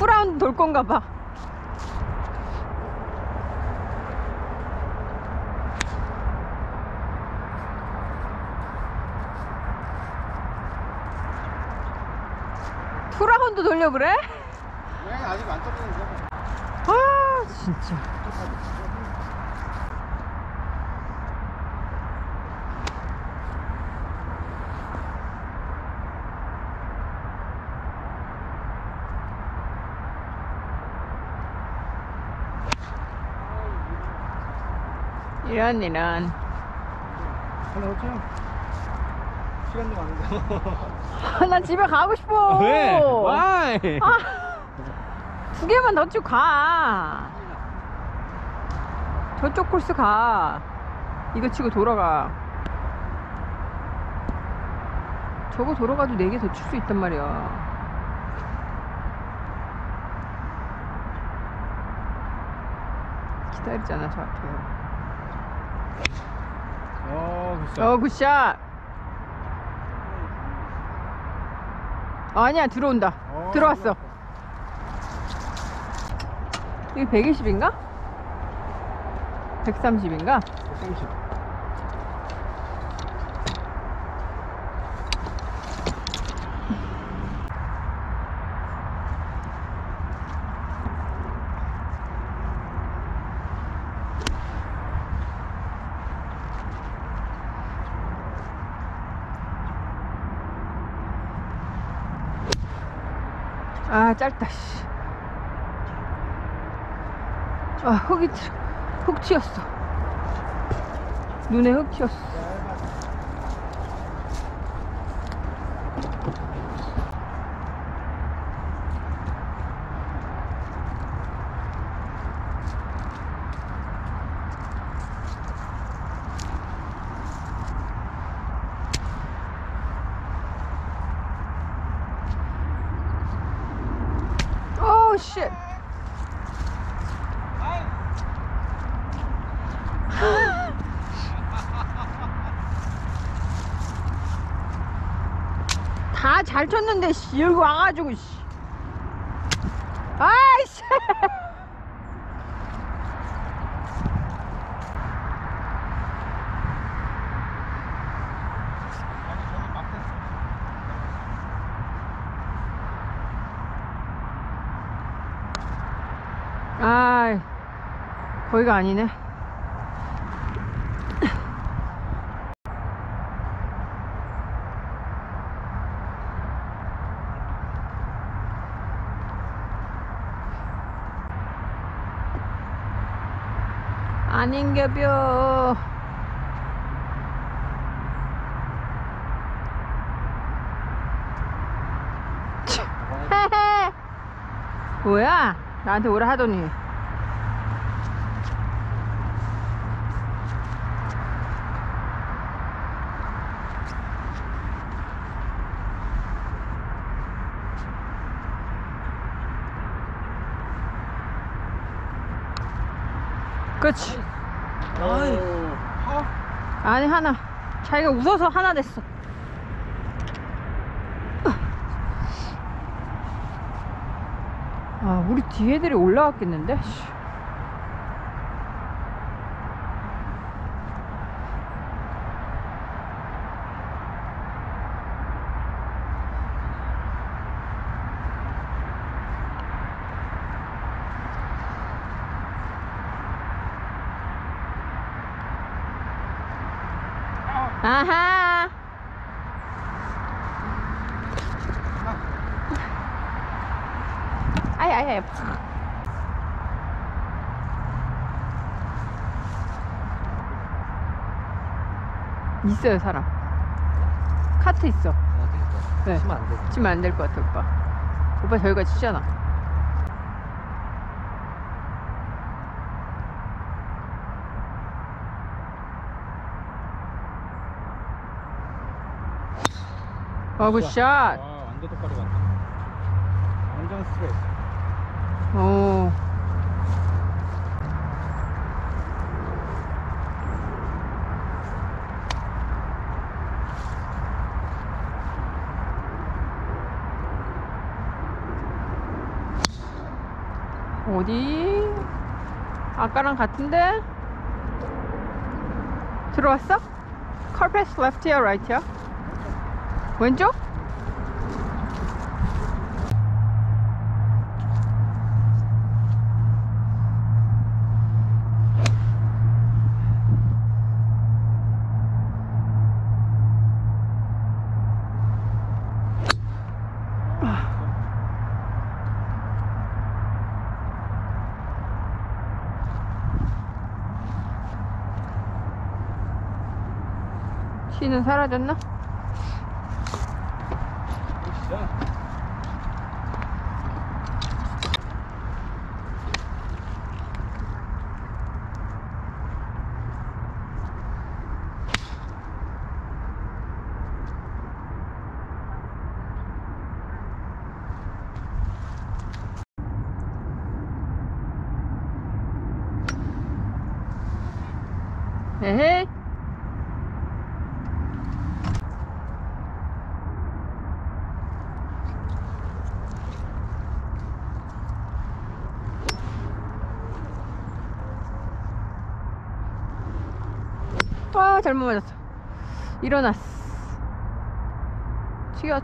풀라운드 돌 건가 봐. 풀라운드 돌려 그래? 왜 아직 안 떨어지는데? 아 진짜. 이런 이런. 시간도 많은데. 난 집에 가고 싶어. 왜? Why? 아, 두 개만 더 쭉 가. 저쪽 코스 가. 이거 치고 돌아가. 저거 돌아가도 4개 더 칠 수 있단 말이야. 기다리잖아 저 앞에. 굿샷. 아니야 들어온다. 들어왔어. 이게 120인가? 130인가? 130. 아 짧다 씨. 아 흙이 흙 튀었어. 눈에 흙 튀었어. Shit. 다 잘 쳤는데 씨 여기 와가지고 씨. 아이씨. 아, 거기가 아니네. 아닌겨벼. 뭐야? 나한테 오라 하더니 그렇지. 아니 하나 자기가 웃어서 하나 됐어. 아 우리 뒤에 애들이 올라왔겠는데? 아하 아야야야. 있어요 사람. 카트 있어. 네. 치면 안 될 것 같아 오빠. 오빠 저희가 치잖아. 굿샷. 완전 똑바로 간다. 완전 스트레스. 오. 어디? 아까랑 같은데? 들어왔어? Carpet's left here, right here? 왼쪽? 키는 사라졌나? 에헤이. 와, 잘못 맞았어. 일어났어.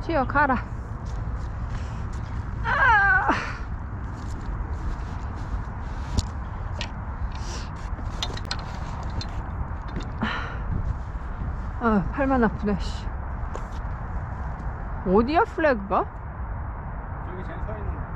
튀어 가라. 아! 아, 팔만 아프네. 씨. 어디야 플래그가? 저기 쟤 서 있는 거.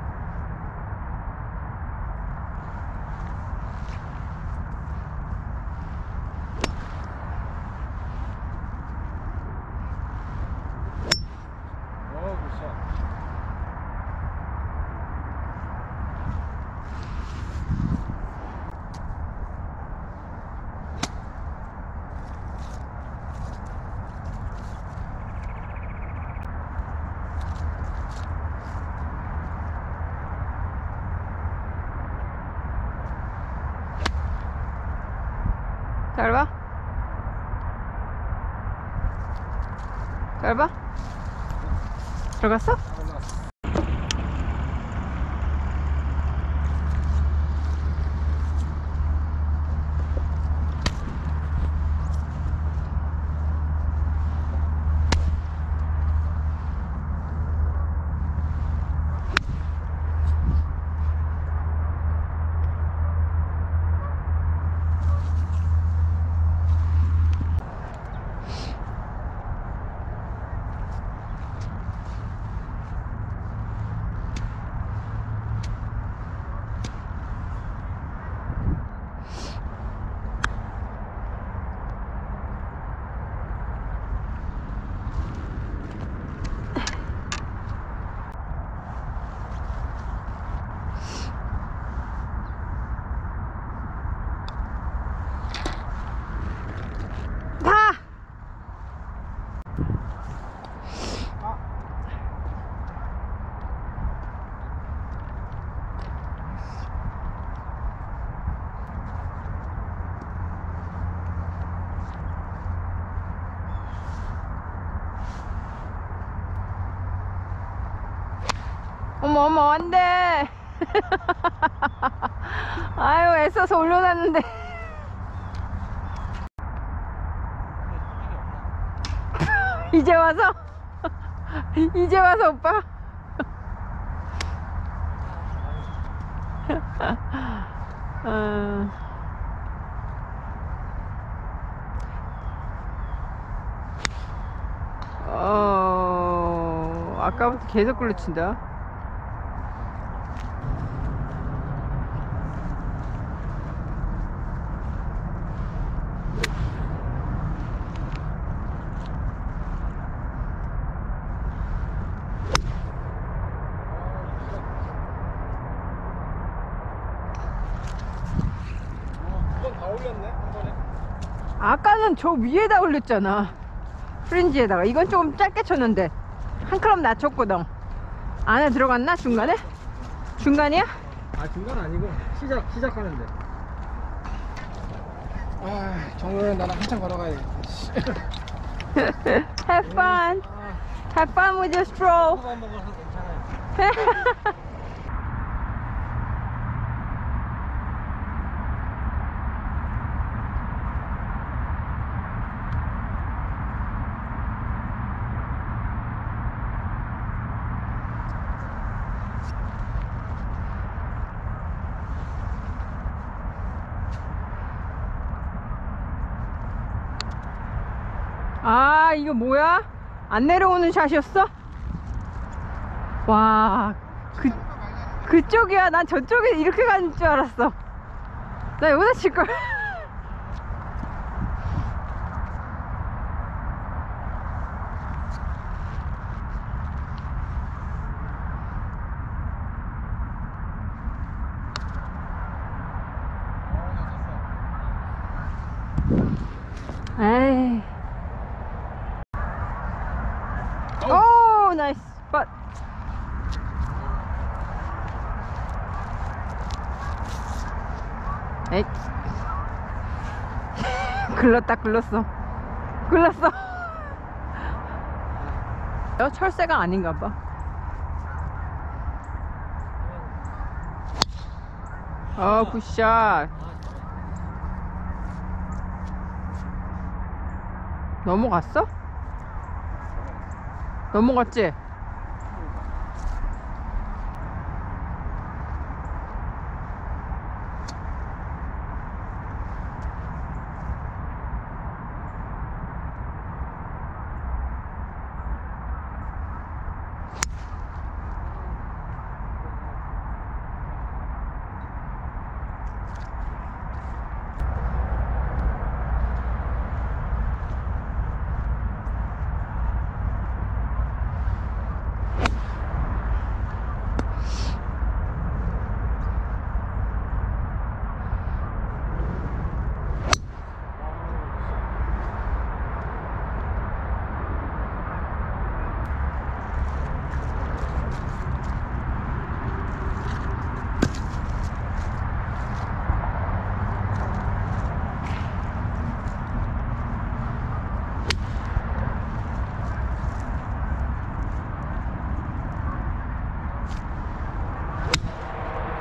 잘 봐. 잘 봐. 들어갔어? 어머 안돼. 아유 애써서 올려놨는데. 이제 와서? 이제 와서 오빠? 아까부터 계속 굴러친다. 아까는 저 위에다 올렸잖아, 프린지에다가. 이건 조금 짧게 쳤는데 한 클럽 낮췄거든. 안에 들어갔나? 중간에? 중간이야? 아, 중간 아니고 시작하는데. 아, 정우는 나랑 한참 걸어가야겠다. Have fun. Have fun with your stroll. 아, 이거 뭐야? 안 내려오는 샷이었어? 와, 그쪽이야. 난 저쪽에 이렇게 가는 줄 알았어. 나 여기다 칠걸. 에이. 오, 나이스 팟. 에이. 글렀다, 글렀어. 글렀어. 철새가 아닌가 봐. 아, 굿샷. 넘어갔어? 넘어갔지?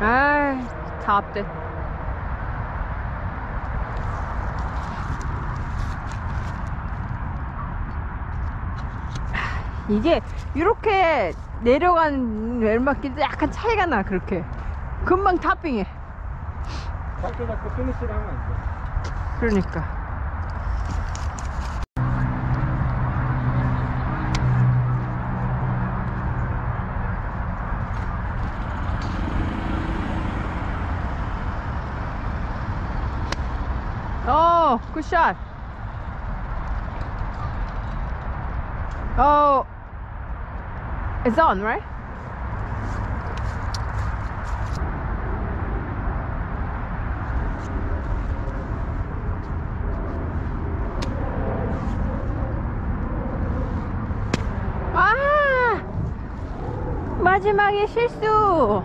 아, 다 앞대. 이게 이렇게 내려간 멸막길도 약간 차이가 나. 그렇게 금방 탑핑해. 자꾸 자꾸 피니시를 하면 안 돼. 그러니까. 오, 굿샷. 오, it's on, right? 아, 마지막에 실수.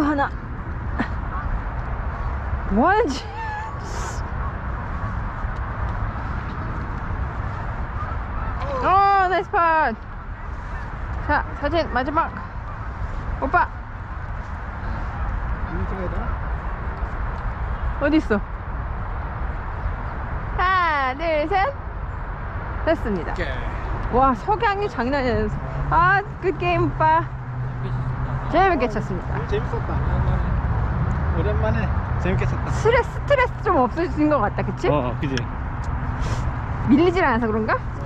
하나. 뭐하는지. 오, 나이스 팟. 자, 사진 마지막. 오빠. 어디 있어? 하나, 둘, 셋. 됐습니다. 와, 석양이 장난이 아니었어. 아, 굿게임 오빠. 재밌게 쳤습니다. 재밌었다. 오랜만에 재밌게 쳤다. 스트레스 좀 없어진 것 같다, 그치? 어, 그치. 밀리질 않아서 그런가?